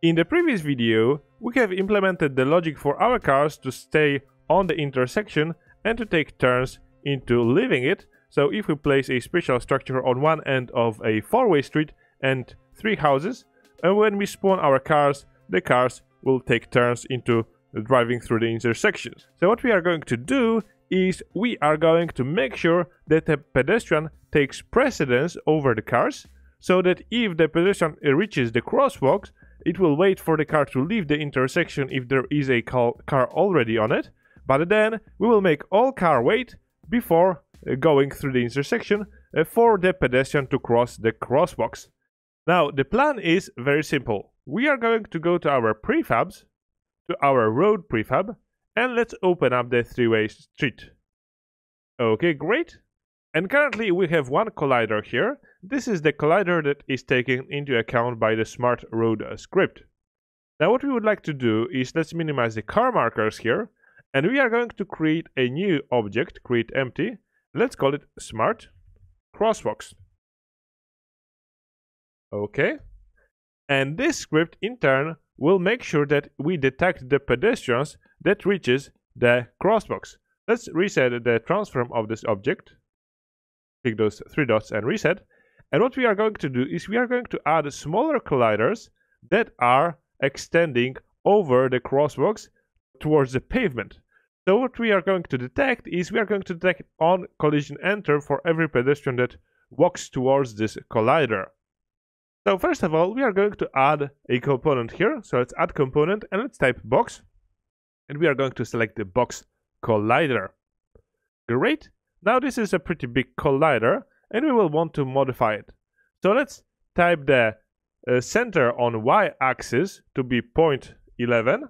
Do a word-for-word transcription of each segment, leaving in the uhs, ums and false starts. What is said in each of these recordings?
In the previous video, we have implemented the logic for our cars to stay on the intersection and to take turns into leaving it. So if we place a special structure on one end of a four-way street and three houses, and when we spawn our cars, the cars will take turns into driving through the intersections. So what we are going to do is we are going to make sure that the pedestrian takes precedence over the cars, so that if the pedestrian reaches the crosswalk, it will wait for the car to leave the intersection if there is a car already on it, but then we will make all car wait before going through the intersection for the pedestrian to cross the crosswalks. Now, the plan is very simple. We are going to go to our prefabs, to our road prefab, and let's open up the three-way street. Okay, great. And currently we have one collider here. This is the collider that is taken into account by the smart road script. Now what we would like to do is let's minimize the car markers here, and we are going to create a new object, create empty. Let's call it Smart Crossbox. Okay. And this script in turn will make sure that we detect the pedestrians that reaches the crossbox. Let's reset the transform of this object. Click those three dots and reset. And what we are going to do is we are going to add smaller colliders that are extending over the crosswalks towards the pavement. So what we are going to detect is we are going to detect on collision enter for every pedestrian that walks towards this collider. So first of all, we are going to add a component here. So let's add component and let's type box. And we are going to select the box collider. Great. Now this is a pretty big collider and we will want to modify it. So let's type the uh, center on y-axis to be zero point one one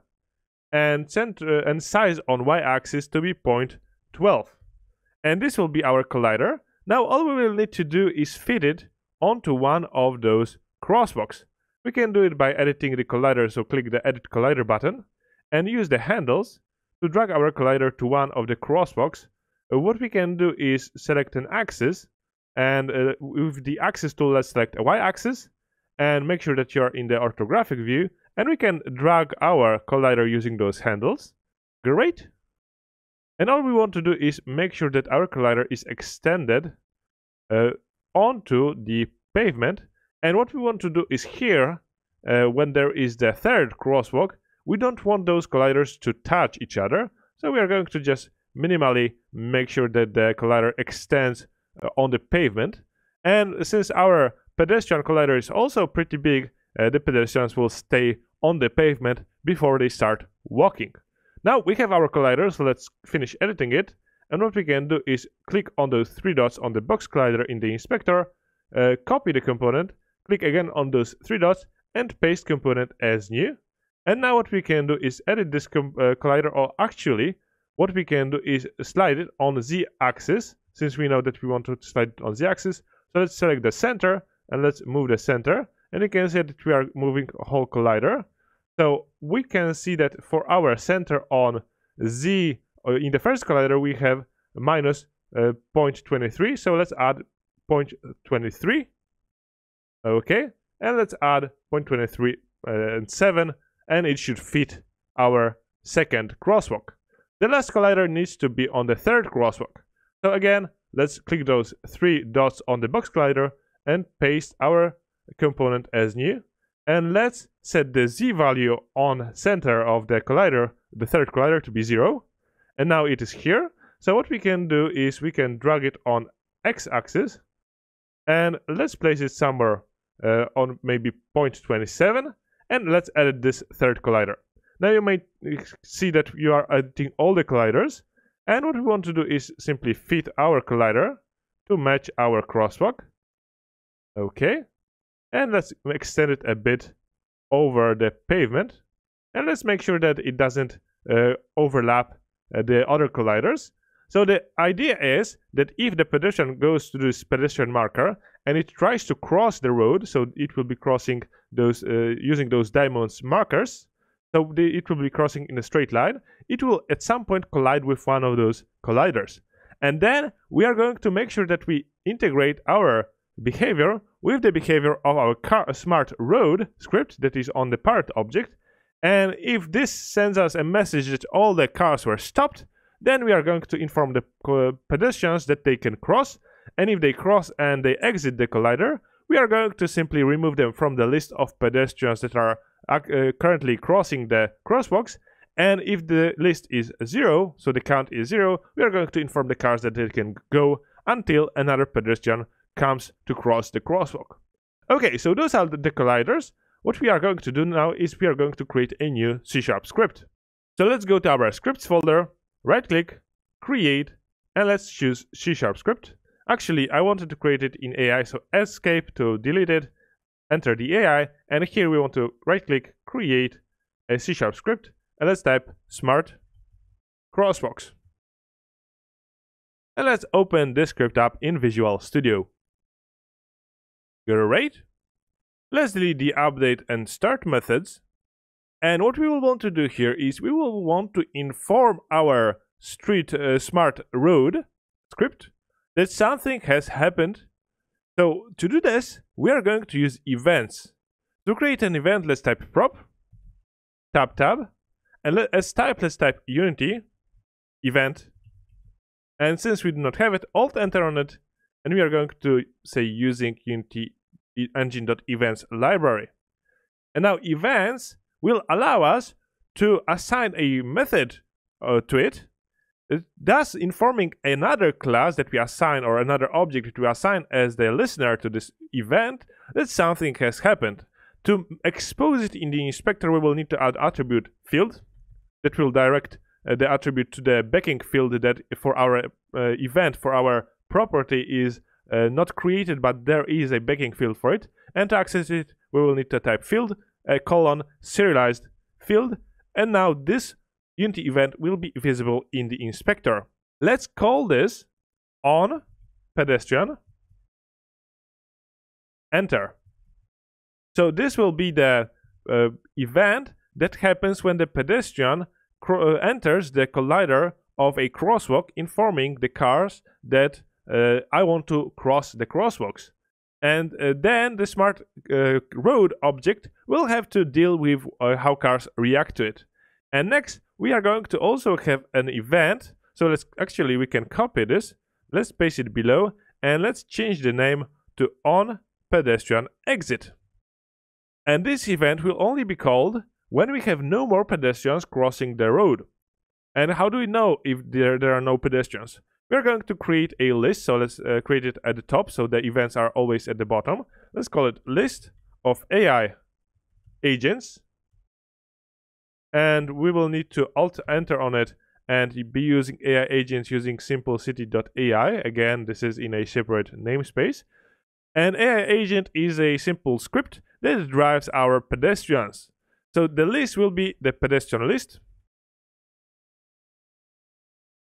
and center and size on y-axis to be zero point one two. And this will be our collider. Now all we will need to do is fit it onto one of those crosswalks. We can do it by editing the collider, so click the edit collider button and use the handles to drag our collider to one of the crosswalks. What we can do is select an axis, and uh, with the axis tool let's select a y-axis and make sure that you're in the orthographic view, and we can drag our collider using those handles. Great. And all we want to do is make sure that our collider is extended uh, onto the pavement, and what we want to do is here uh, when there is the third crosswalk, we don't want those colliders to touch each other, so we are going to just minimally make sure that the collider extends uh, on the pavement. And since our pedestrian collider is also pretty big, uh, the pedestrians will stay on the pavement before they start walking. Now we have our collider, so let's finish editing it. And what we can do is click on those three dots on the box collider in the inspector, uh, copy the component, click again on those three dots and paste component as new. And now what we can do is edit this uh, collider, or actually what we can do is slide it on the z-axis, since we know that we want to slide it on the z-axis. So let's select the center and let's move the center, and you can see that we are moving a whole collider. So we can see that for our center on z, in the first collider we have minus uh, zero point two three, so let's add zero point two three. Okay, and let's add zero point two three uh, and seven, and it should fit our second crosswalk. The last collider needs to be on the third crosswalk. So again, let's click those three dots on the box collider and paste our component as new. And let's set the z value on center of the collider, the third collider, to be zero. And now it is here. So what we can do is we can drag it on x-axis. And let's place it somewhere uh, on maybe zero point two seven. And let's edit this third collider. Now you may see that you are editing all the colliders, and what we want to do is simply fit our collider to match our crosswalk. Okay, and let's extend it a bit over the pavement, and let's make sure that it doesn't uh, overlap uh, the other colliders. So the idea is that if the pedestrian goes to this pedestrian marker and it tries to cross the road, so it will be crossing those uh, using those diamonds markers. So the, it will be crossing in a straight line. It will at some point collide with one of those colliders. And then we are going to make sure that we integrate our behavior with the behavior of our car, smart road script that is on the part object. And if this sends us a message that all the cars were stopped, then we are going to inform the uh, pedestrians that they can cross. And if they cross and they exit the collider, we are going to simply remove them from the list of pedestrians that are uh, currently crossing the crosswalks. And if the list is zero, so the count is zero, we are going to inform the cars that they can go until another pedestrian comes to cross the crosswalk. Okay, so those are the, the colliders. What we are going to do now is we are going to create a new C sharp script. So let's go to our scripts folder, right-click, create, and let's choose C sharp script. Actually, I wanted to create it in A I, so escape to delete it, enter the A I, and here we want to right-click, create a C sharp script, and let's type Smart Crossbox. And let's open this script up in Visual Studio. Great. Let's delete the update and start methods. And what we will want to do here is we will want to inform our street uh, smart road script that something has happened. So to do this, we are going to use events. To create an event, let's type prop, tab tab, and let, as type, let's type Unity, event. And since we do not have it, alt enter on it, and we are going to say using Unity engine.events library. And now events will allow us to assign a method uh, to it, thus informing another class that we assign or another object that we assign as the listener to this event that something has happened. To expose it in the inspector, we will need to add attribute field that will direct uh, the attribute to the backing field that for our uh, event, for our property is uh, not created, but there is a backing field for it. And to access it, we will need to type field a colon serialized field, and now this Unity event will be visible in the inspector. Let's call this on pedestrian enter. So this will be the uh, event that happens when the pedestrian cro uh, enters the collider of a crosswalk, informing the cars that uh, I want to cross the crosswalks. And uh, then the smart uh, road object will have to deal with uh, how cars react to it. And next, we are going to also have an event. So let's actually, we can copy this. Let's paste it below and let's change the name to OnPedestrianExit. And this event will only be called when we have no more pedestrians crossing the road. And how do we know if there, there are no pedestrians? We're going to create a list, so let's uh, create it at the top, so the events are always at the bottom. Let's call it list of A I agents. And we will need to alt-enter on it and be using A I agents using SimpleCity dot A I. Again, this is in a separate namespace. And A I agent is a simple script that drives our pedestrians. So the list will be the pedestrian list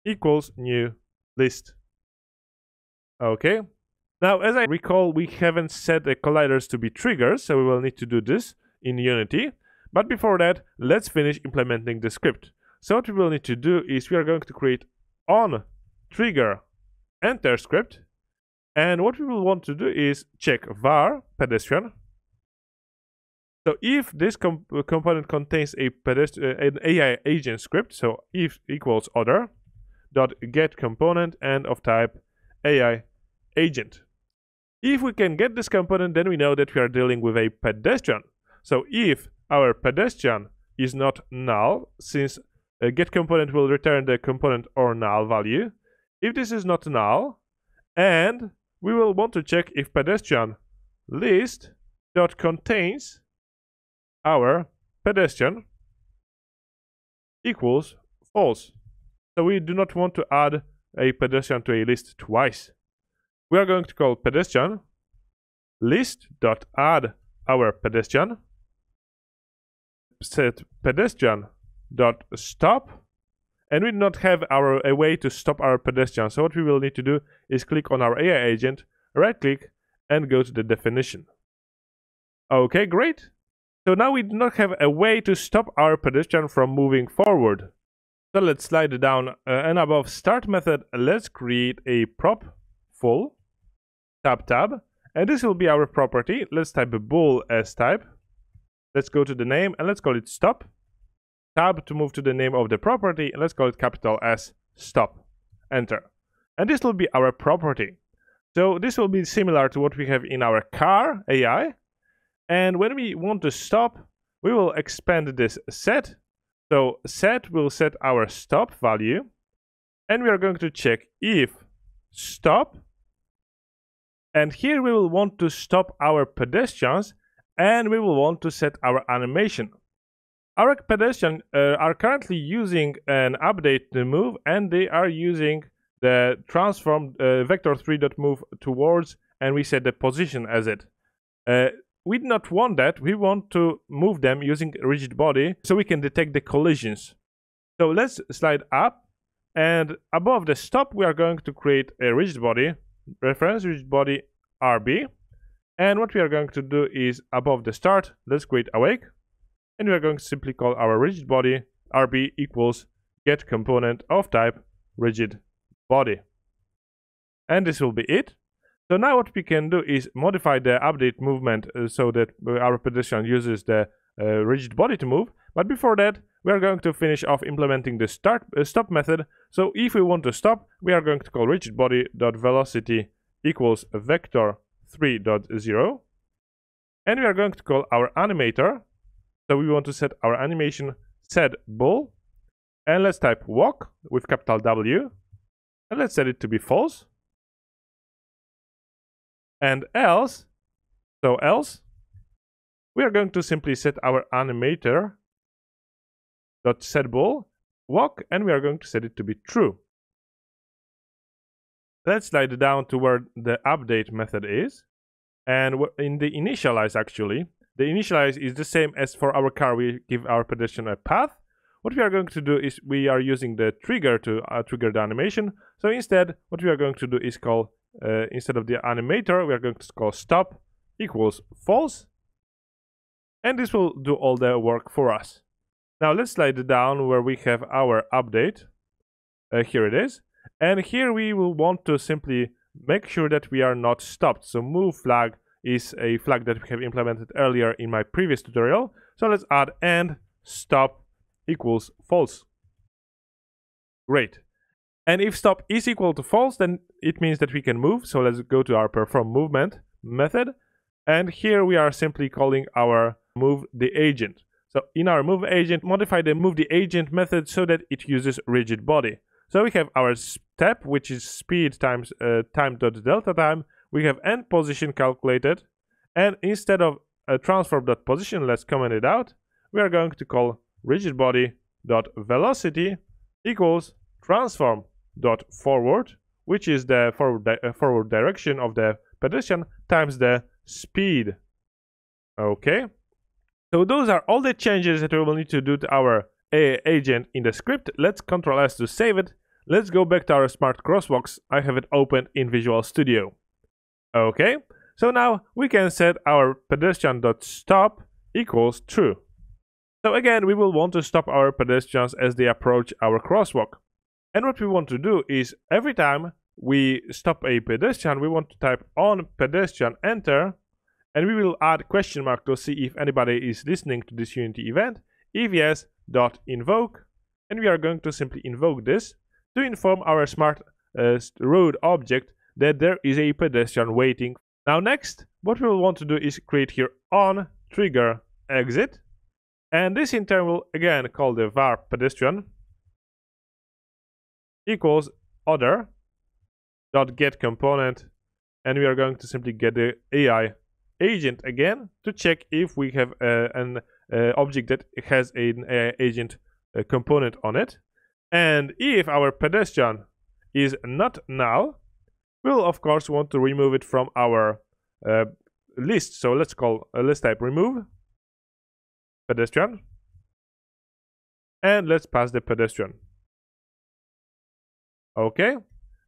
equals new list. Okay, now as I recall, we haven't set the colliders to be triggers, so we will need to do this in Unity. But before that, let's finish implementing the script. So what we will need to do is we are going to create on trigger enter script, and what we will want to do is check var pedestrian. So if this comp component contains a pedestrian uh, an A I agent script, so if equals other dot get component and of type A I agent. If we can get this component, then we know that we are dealing with a pedestrian. So if our pedestrian is not null, since a get component will return the component or null value, if this is not null, and we will want to check if pedestrian list dot contains our pedestrian equals false. So we do not want to add a pedestrian to a list twice. We are going to call pedestrian list.add our pedestrian, set pedestrian.stop, and we do not have our, a way to stop our pedestrian. So what we will need to do is click on our A I agent, right click, and go to the definition. Okay, great. So now we do not have a way to stop our pedestrian from moving forward. So let's slide it down uh, and above start method, let's create a prop full tab tab, And this will be our property. Let's type a bool as type. Let's go to the name and let's call it stop. Tab to move to the name of the property. Let's call it capital S stop. Enter. And this will be our property. So this will be similar to what we have in our car A I. And when we want to stop, we will expand this set. So set will set our stop value. And we are going to check if stop. And here we will want to stop our pedestrians. And we will want to set our animation. Our pedestrians uh, are currently using an update to move, and they are using the transform uh, vector three dot move towards, and we set the position as it. Uh, we do not want that. We want to move them using Rigidbody so we can detect the collisions. So let's slide up, and above the stop we are going to create a Rigidbody reference, Rigidbody R B. And what we are going to do is above the start, let's create awake. And we are going to simply call our Rigidbody R B equals get component of type Rigidbody. And this will be it. So now what we can do is modify the update movement uh, so that our pedestrian uses the uh, Rigidbody to move. But before that, we are going to finish off implementing the start uh, stop method. So if we want to stop, we are going to call Rigidbody.velocity equals vector three dot zero. And we are going to call our animator. So we want to set our animation SetBool, and let's type walk with capital W, and let's set it to be false. And else, so else, we are going to simply set our animator dot setBool walk, and we are going to set it to be true. Let's slide down to where the update method is, and in the initialize actually. The initialize is the same as for our car. We give our pedestrian a path. What we are going to do is we are using the trigger to uh, trigger the animation. So instead, what we are going to do is call, uh, instead of the animator, we are going to call stop equals false. And this will do all the work for us. Now let's slide down where we have our update. Uh, here it is. And here we will want to simply make sure that we are not stopped. So move flag is a flag that we have implemented earlier in my previous tutorial. So let's add and stop equals false. Great. And if stop is equal to false, then it means that we can move. So let's go to our perform movement method. And here we are simply calling our move the agent. So in our move agent, modify the move the agent method so that it uses Rigidbody. So we have our step, which is speed times uh, time dot delta time. We have end position calculated, and instead of a transform.position, let's comment it out. We are going to call rigidbody.velocity equals transform.forward, which is the forward, di uh, forward direction of the pedestrian times the speed. Okay, so those are all the changes that we will need to do to our A I agent in the script. Let's Control S to save it. Let's go back to our Smart Crossbox. I have it open in Visual Studio. Okay, so now we can set our pedestrian.stop equals true. So again, we will want to stop our pedestrians as they approach our crosswalk. And what we want to do is every time we stop a pedestrian, we want to type OnPedestrianEnter, and we will add question mark to see if anybody is listening to this Unity event. If yes, dot invoke, and we are going to simply invoke this to inform our smart uh, road object that there is a pedestrian waiting. Now next, what we will want to do is create here on trigger exit, and this in turn will again call the var pedestrian equals other dot get component, and we are going to simply get the A I agent again to check if we have uh, an uh, object that has an A I agent uh, component on it. And if our pedestrian is not null, we'll of course want to remove it from our uh, list. So let's call uh, let's type remove pedestrian, and let's pass the pedestrian. Okay,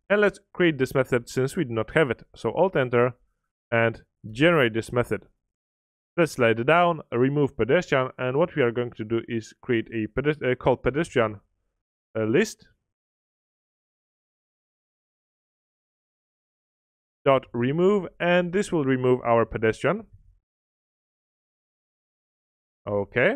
and let's create this method since we do not have it. So Alt Enter and generate this method. Let's slide it down, remove pedestrian, and what we are going to do is create a pedest uh, called pedestrian uh, list. dot remove, and this will remove our pedestrian. Okay,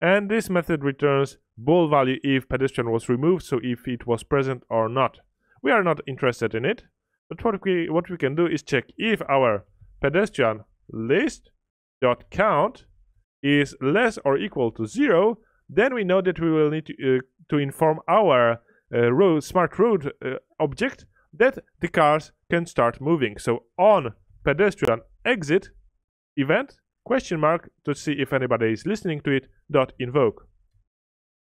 and this method returns bool value if pedestrian was removed, so if it was present or not. We are not interested in it, but what we what we can do is check if our pedestrian list dot count is less or equal to zero. Then we know that we will need to, uh, to inform our uh, road, smart road uh, object that the cars can start moving. So on pedestrian exit event question mark to see if anybody is listening to it dot invoke.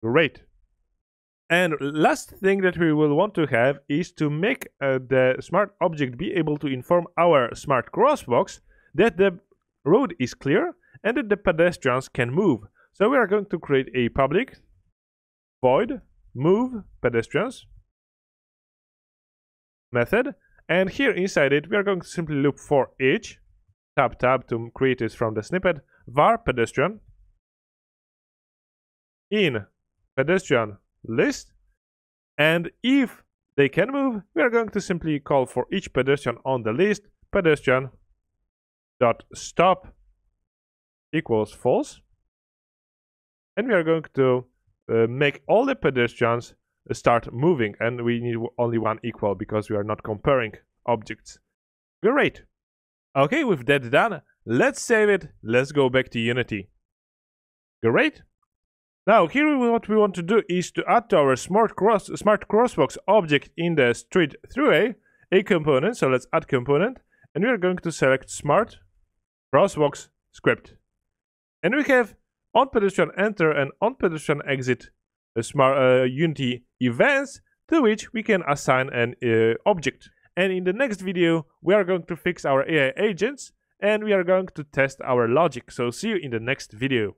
Great. And last thing that we will want to have is to make uh, the smart object be able to inform our smart crossbox that the road is clear and that the pedestrians can move. So we are going to create a public void move pedestrians method, and here inside it we are going to simply loop for each tab tab to create this from the snippet var pedestrian in pedestrian list, and if they can move we are going to simply call for each pedestrian on the list pedestrian dot stop equals false. And we are going to uh, make all the pedestrians start moving, and we need only one equal because we are not comparing objects. Great. Okay, with that done, let's save it. Let's go back to Unity. Great. Now here what we want to do is to add to our smart cross smart crossbox object in the street throughway a component. So let's add component, and we are going to select smart crossbox script, and we have on pedestrian enter and on pedestrian exit uh, smart uh, Unity events to which we can assign an uh, object. And in the next video we are going to fix our A I agents, and we are going to test our logic. So see you in the next video.